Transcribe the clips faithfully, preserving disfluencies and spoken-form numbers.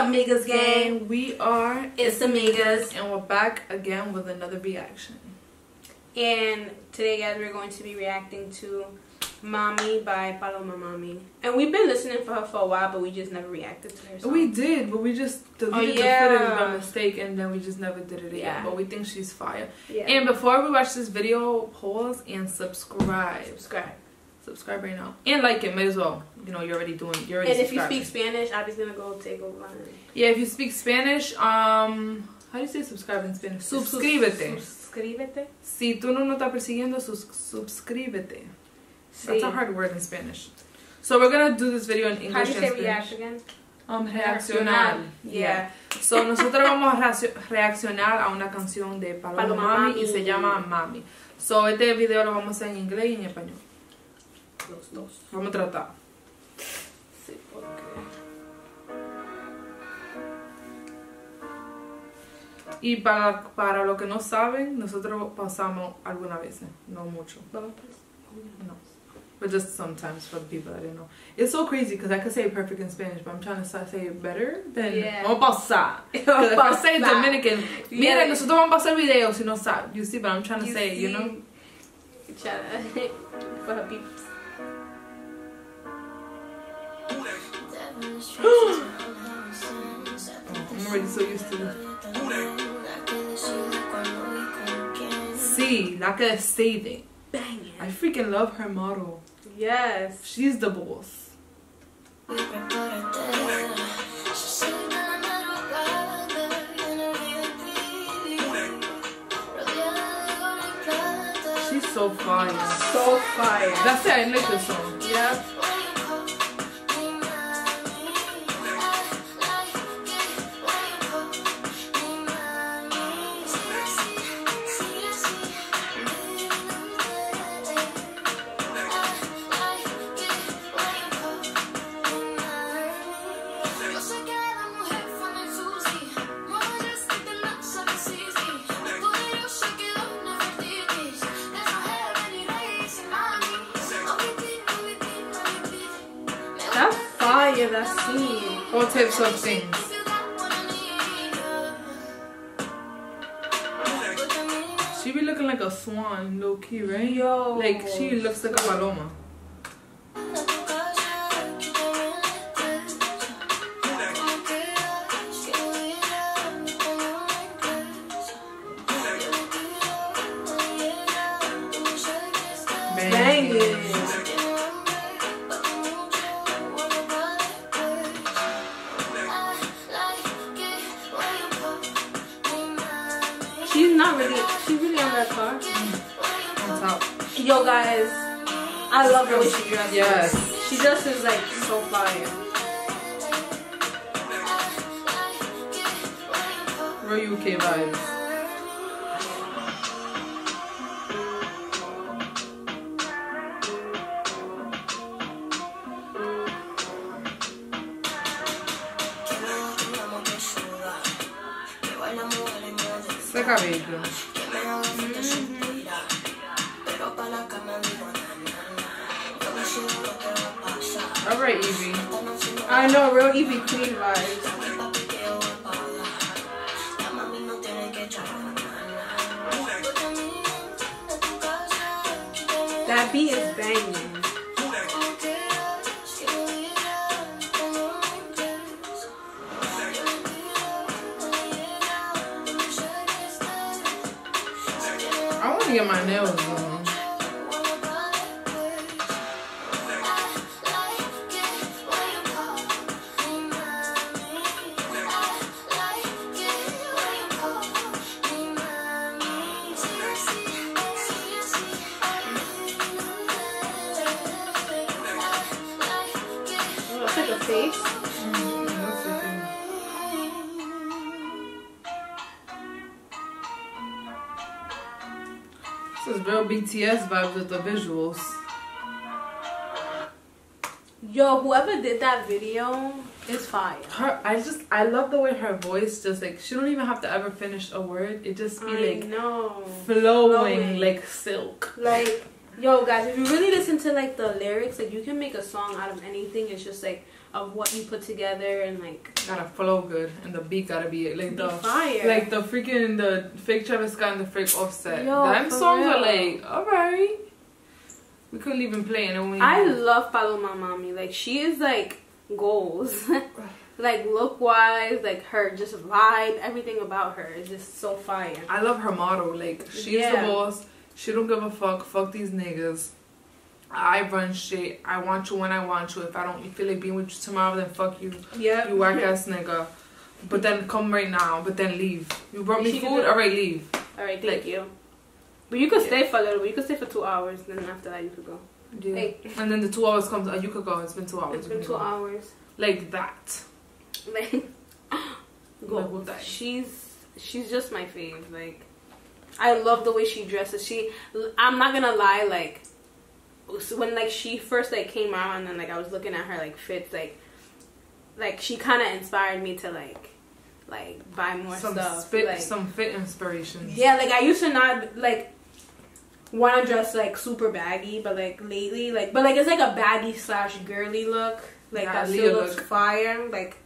up, Amigas gang? We are It's Amigas, and we're back again with another reaction. And today, guys, we're going to be reacting to Mommy by Paloma Mami. And we've been listening for her for a while, but we just never reacted to her song. We did, but we just deleted oh, yeah. the footage by mistake, and then we just never did it again. Yeah. But we think she's fire. Yeah. And before we watch this video, pause and subscribe. Subscribe. Subscribe right now and like it. May as well. You know, you're already doing. You're already. And if you speak Spanish, I'm just gonna go take over. Yeah, if you speak Spanish, um, how do you say subscribe in Spanish? Suscríbete. Suscríbete. Si tú no no estás persiguiendo, sus suscríbete. Sí. That's a hard word in Spanish. So we're gonna do this video in English. How do you say react again? Um, reaccionar. Yeah. yeah. So nosotros vamos a reaccionar a una canción de Paloma, Paloma Mami y se llama Mami. So este video lo vamos a hacer en inglés y en español. Los dos. Vamos a tratar. Sí, porque... Y para, para los que no saben, nosotros pasamos algunas veces, no mucho. No. But just sometimes for the people that didn't know. It's so crazy because I could say it perfect in Spanish, but I'm trying to say it better than yeah. Vamos a pasar. Because I could say it Dominican. Yeah. Mira, nosotros vamos a pasar video si no sabe. You see, but I'm trying to you say see? You know. For her peeps. I'm already so used to this. See, not gonna say that. Bang it. I freaking love her model. Yes. She's the boss. She's so fire. So fire. That's it, I like this song. Yeah. Yeah, that's scene. All types of things. She be looking like a swan, low key, right? Yo. Like she looks like a paloma. Bang it. She's not really, she's really on that car. Mm. On top. Yo guys, I love the way she dresses. Yes. She dresses like so fire. Real U K vibes. Ese cabello. Mm-hmm. All right, Evie. I know, real Evie Queen vibes. That beat is banging. Get my nails done. Oh, that's like a face. Mm-hmm. That's a thing. This is real B T S vibes with the visuals. Yo, whoever did that video is fire. Her, I just, I love the way her voice just like, she don't even have to ever finish a word. It just be I like know. Flowing, flowing like silk. Like, Yo guys, if you really listen to like the lyrics, like you can make a song out of anything. It's just like of what you put together and like gotta flow good and the beat gotta be like the fire. Like the freaking the fake Travis Scott and the fake Offset. Yo, them songs real. Are like alright. We couldn't even play it. And we I know. Love Paloma Mami. Like she is like goals. Like look wise, like her just vibe, everything about her is just so fire. I love her motto. Like she's yeah. the boss. She don't give a fuck. Fuck these niggas. I run shit. I want you when I want you. If I don't feel like being with you tomorrow, then fuck you. Yeah. You whack ass nigga. But then come right now. But then leave. You brought me she food. All right, leave. All right, thank like, you. But you could yeah. stay for a little bit. You could stay for two hours. And then after that, you could go. Yeah. Like, and then the two hours comes. Uh, you could go. It's been two hours. It's been two go. hours. Like that. Like, go. Like she's she's just my fave. Like, I love the way she dresses. She, I'm not gonna lie. Like, when like she first like came out and then like I was looking at her like fits like, like she kind of inspired me to like. Like buy more some stuff spit, like, some fit inspirations. Yeah, like I used to not like want to dress like super baggy, but like lately like but like it's like a baggy slash girly look, like that, that still looks look. fire. Like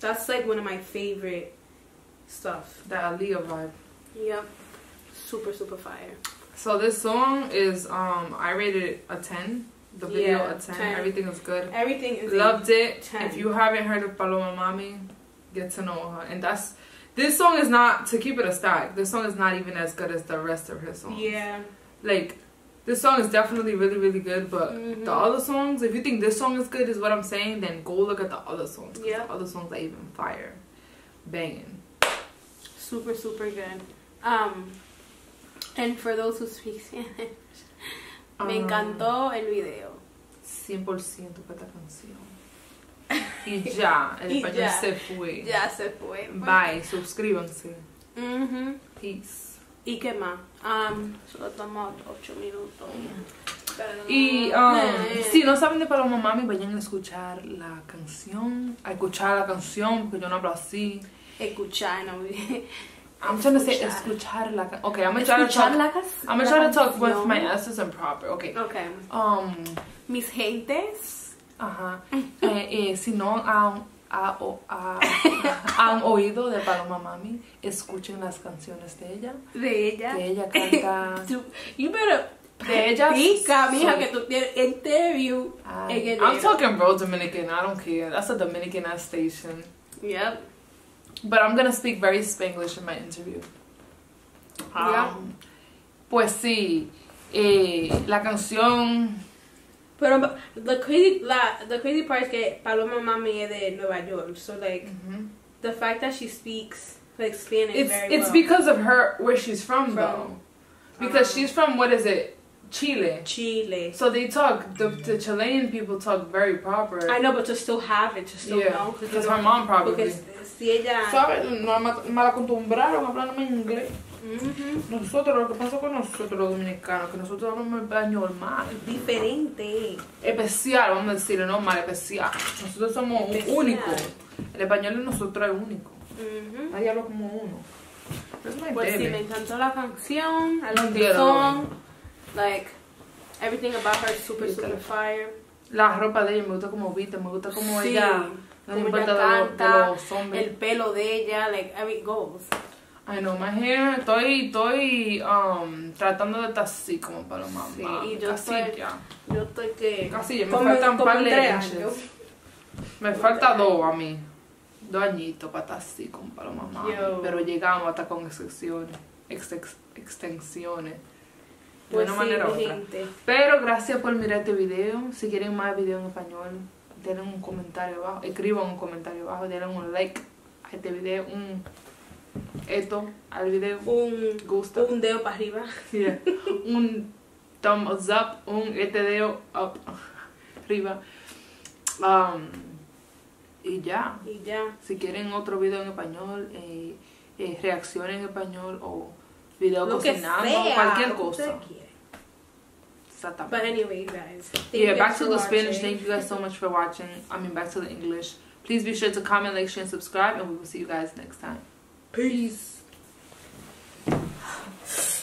that's like one of my favorite stuff, that Aaliyah vibe. Yep, super super fire. So this song is um I rated it a ten. The video yeah, a ten. ten Everything is good. Everything is loved it. ten. If you haven't heard of Paloma Mami, get to know her. And that's, this song is not, to keep it a stack, this song is not even as good as the rest of her songs. Yeah, like this song is definitely really really good, but mm-hmm. the other songs, if you think this song is good is what I'm saying, then go look at the other songs. Yeah, the other songs are even fire, banging, super super good. Um and for those who speak Spanish, um, me encantó el video. cien por ciento para esta canción. Y ya, el español ya, se fue. Ya se fue. Bye, suscríbanse. Mm-hmm. Peace. ¿Y qué más? Um, solo estamos ocho minutos. Pero y um, eh. si no saben de Paloma Mami, vayan a escuchar la canción. A escuchar la canción, porque yo no hablo así. Escuchar, no. I'm trying to say escuchar la canción. Okay, I'm gonna try to talk. La I'm gonna try to talk with my S's and proper. Okay. Okay. Um, Mis gentes. Ajá. Eh, eh, si no han, ha, o, ha, han oído de Paloma Mami, escuchen las canciones de ella. De ella. Que ella canta. You better. De ella. Pica, mija, que tú tienes interview. Ay, I'm talking real Dominican. I don't care. That's a Dominican ass station. Yep. But I'm gonna speak very Spanglish in my interview. Um, yeah. Pues sí. Eh, la canción. Pero the crazy la, the crazy part is that Paloma Mami is de Nueva York, so like mm-hmm. the fact that she speaks like Spanish it's, very it's well. because of her where she's from, from though, because um, she's from what is it, Chile? Chile. So they talk the, the Chilean people talk very proper. I know, but to still have it, to still yeah, know because her mom probably. Because si ella. Sabe, mal acostumbraron hablando en inglés. Mm-hmm. Nosotros, lo que pasa con nosotros los dominicanos, que nosotros hablamos español mal, diferente, especial, vamos a decirlo, no mal, especial. Nosotros somos únicos. El español de nosotros es único. Mm-hmm. Nadie habla como uno. Pues sí, me encantó la canción, I love the song, like everything about her is super super fire. La ropa de ella me gusta como viste, me gusta como sí, ella, no como ella canta, de los el pelo de ella, like every goes. I know, my hair, estoy, estoy um, tratando de estar así como Paloma Mami. Sí, y yo casi estoy, ya. Yo estoy que... Casi ya, me come, faltan un par de años. Me come falta tres. dos a mí. Dos añitos para estar así como Paloma Mami. Yo. Pero llegamos hasta con excepciones, ex, ex, extensiones. De pues una sí, manera u otra. Pero gracias por mirar este video. Si quieren más videos en español, denle un comentario abajo. Escriban un comentario abajo. Denle un like a este video. Un... Esto al video, un gusta, un dedo para arriba, yeah. un thumbs up, un este dedo up arriba. Um, y ya, y ya. Si quieren otro video en español, eh, eh, reacciones en español o video cocinando, cualquier cosa. But anyway, guys, yeah, back to the Spanish. Thank you guys so much for watching. I mean, back to the English. Please be sure to comment, like, share, and subscribe, and we will see you guys next time. Peace.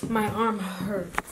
My arm hurts.